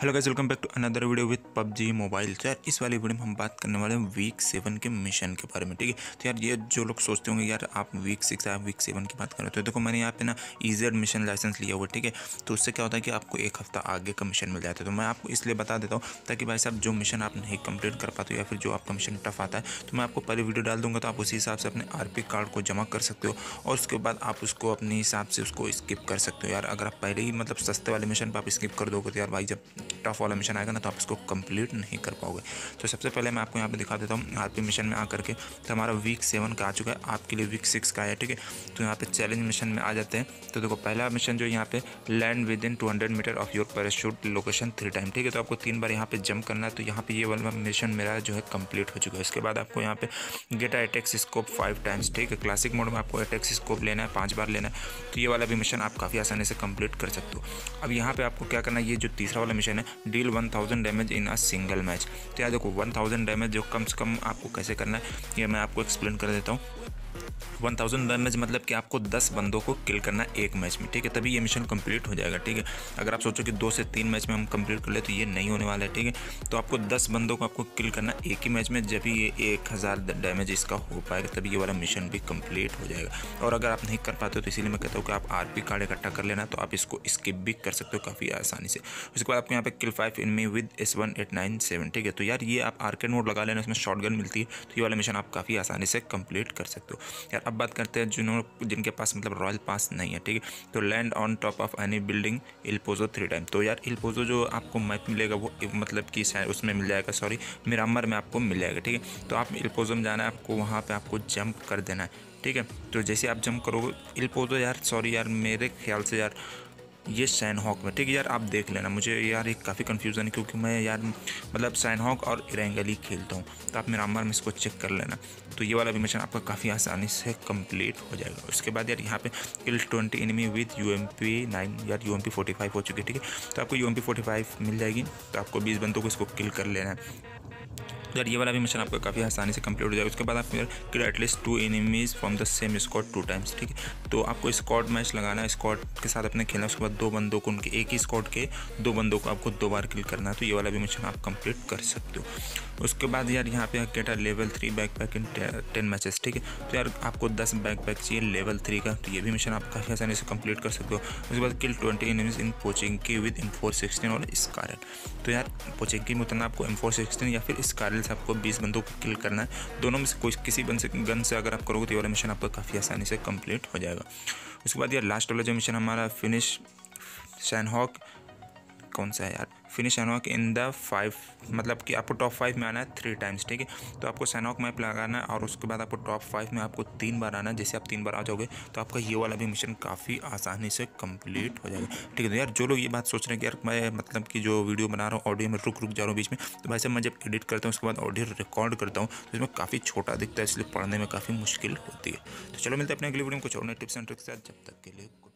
Hello guys, welcome back to another video with PUBG mobile. यार इस वाली video में हम बात करने वाले हैं वीक 7 के मिशन के बारे में, ठीक है। तो यार ये जो लोग सोचते होंगे यार आप वीक 6 आप वीक 7 की बात कर रहे हो, तो देखो मैंने यहाँ पे ना ईजर मिशन लाइसेंस लिया हुआ, ठीक है। तो उससे क्या होता है कि आपको 1 हफ्ता आगे का मिशन मिल जाता है। तो मैं आपको इसलिए बता देता हूँ ताकि भाई साहब जो मिशन आप नहीं कंप्लीट कर पाते हो या फिर जो आपका मिशन टफ आता है तो मैं आपको पहले वीडियो डाल दूँगा, तो आप उसी हिसाब से अपने आरपी कार्ड को जमा कर सकते हो और उसके बाद आप उसको अपने हिसाब से उसको स्किप कर सकते हो। यार अगर आप पहले ही मतलब सस्ते वाले मिशन पर आप स्किप कर दोगे तो यार भाई जब टफ वाला मिशन आएगा ना तो आप इसको कंप्लीट नहीं कर पाओगे। तो सबसे पहले मैं आपको यहाँ पे दिखा देता हूँ आरपी मिशन में आकर के। तो हमारा वीक 7 का आ चुका है, आपके लिए वीक 6 का है, ठीक है। तो यहाँ पे चैलेंज मिशन में आ जाते हैं। तो देखो पहला मिशन जो यहाँ पे land within 200 meter of your parachute location 3 time, ठीक है। तो आपको 3 बार यहाँ पे जंप करना है। तो यहाँ पे ये वाला मिशन मेरा जो है कंप्लीट हो चुका है। इसके बाद आपको यहाँ पे गेट एटेक्स स्कोप 5 टाइम्स, ठीक है। क्लासिक मोड में आपको एटेक्स स्कोप लेना है, 5 बार लेना है। तो ये वाला भी मिशन आप काफ़ी आसानी से कंप्लीट कर सकते हो। अब यहाँ पे आपको क्या करना है, ये जो तीसरा वाला मिशन है deal 1000 damage in a single match. तो यार देखो 1000 डैमेज जो कम से कम आपको कैसे करना है ये मैं आपको एक्सप्लेन कर देता हूँ। 1000 डैमेज मतलब कि आपको 10 बंदों को किल करना है 1 मैच में, ठीक है, तभी ये मिशन कंप्लीट हो जाएगा, ठीक है। अगर आप सोचो कि 2 से 3 मैच में हम कंप्लीट कर ले तो ये नहीं होने वाला है, ठीक है। तो आपको 10 बंदों को आपको किल करना है 1 ही मैच में, जब ही ये 1000 डैमेज इसका हो पाएगा तभी ये वाला मिशन भी कंप्लीट हो जाएगा। और अगर आप नहीं कर पाते हो तो इसीलिए मैं कहता हूँ कि आप आरपी कार्ड इकट्ठा कर लेना, तो आप इसको स्किप भी कर सकते हो काफ़ी आसानी से। उसके बाद आपको यहाँ पे किल 5 इनमी विद S1897, ठीक है। तो यार ये आप आर्केड मोड लगा लेना, उसमें शॉटगन मिलती है, तो ये वाला मिशन आप काफ़ी आसानी से कंप्लीट कर सकते हो। यार अब बात करते हैं जिनके पास मतलब रॉयल पास नहीं है, ठीक है। तो land on top of any building El Pozo 3 time. तो यार इलपोजो जो आपको मैप मिलेगा वो मतलब कि उसमें मिल जाएगा, सॉरी मिरामर में आपको मिल जाएगा, ठीक है। तो आप इलपोजो में जाना है, आपको वहाँ पे आपको जंप कर देना है, ठीक है। तो जैसे आप जंप करोगे इलपोजो, यार सॉरी यार मेरे ख्याल से यार ये सैनहॉक में, ठीक है। यार आप देख लेना, मुझे यार एक काफ़ी कन्फ्यूज़न है क्योंकि मैं यार मतलब सैनहॉक और एरेंगल ही खेलता हूँ। तो आप मेरा में इसको चेक कर लेना, तो ये वाला भी मिशन आपका काफ़ी आसानी से कंप्लीट हो जाएगा। उसके बाद यार यहाँ पे किल 20 इनमी विद UMP9, यार UMP45 हो चुकी है, ठीक है। तो आपको UMP45 मिल जाएगी, तो आपको 20 बंदों को इसको किल कर लेना है। यार ये वाला भी मिशन आपका काफ़ी आसानी से कंप्लीट हो जाएगा। उसके बाद आपको kill at least 2 enemies from the same squad 2 times, ठीक है। तो आपको स्क्वाड मैच लगाना है, स्क्वाड के साथ अपने खेलना है। उसके बाद 2 बंदों को उनके एक ही स्क्वाड के 2 बंदों को आपको 2 बार किल करना है, तो ये वाला भी मिशन आप कंप्लीट कर सकते हो। उसके बाद यार यहाँ पे कहता लेवल 3 बैकपैक इन 10 मैचेस, ठीक है। तो यार आपको 10 बैकपैक चाहिए लेवल 3 का, तो ये भी मिशन आप काफ़ी आसानी से कंप्लीट कर सकते हो। उसके बाद kill 20 enemies in Pochinki with M416 और स्कारल। तो यार पोचिंकी में उतना आपको M416 या फिर स्कारल आपको 20 बंदों को किल करना है। दोनों में से कोई किसी गन से अगर आप करोगे तो ये वाला मिशन आपका काफ़ी आसानी से कंप्लीट हो जाएगा। उसके बाद यार लास्ट वाला जो मिशन हमारा फिनिश सैनहॉक कौन सा है यार, फिनिश सैनहॉक इन द 5 मतलब कि आपको टॉप 5 में आना है 3 टाइम्स, ठीक है। तो आपको सैनहॉक मैप लगाना है और उसके बाद आपको टॉप 5 में आपको 3 बार आना है। जैसे आप 3 बार आ जाओगे तो आपका ये वाला भी मिशन काफ़ी आसानी से कंप्लीट हो जाएगा, ठीक है। तो यार जो लोग ये बात सोच रहे हैं कि यार मैं मतलब कि जो वीडियो बना रहा हूँ ऑडियो में रुक जा रहा हूँ बीच में, तो भाई साहब मैं जब एडिट करता हूँ उसके बाद ऑडियो रिकॉर्ड करता हूँ तो इसमें काफ़ी छोटा दिखता है, इसलिए पढ़ने में काफ़ी मुश्किल होती है। तो चलो मिलते हैं अपने अगली वीडियो में कुछ और नए टिप्स एंड ट्रिक्स के साथ। जब तक के लिए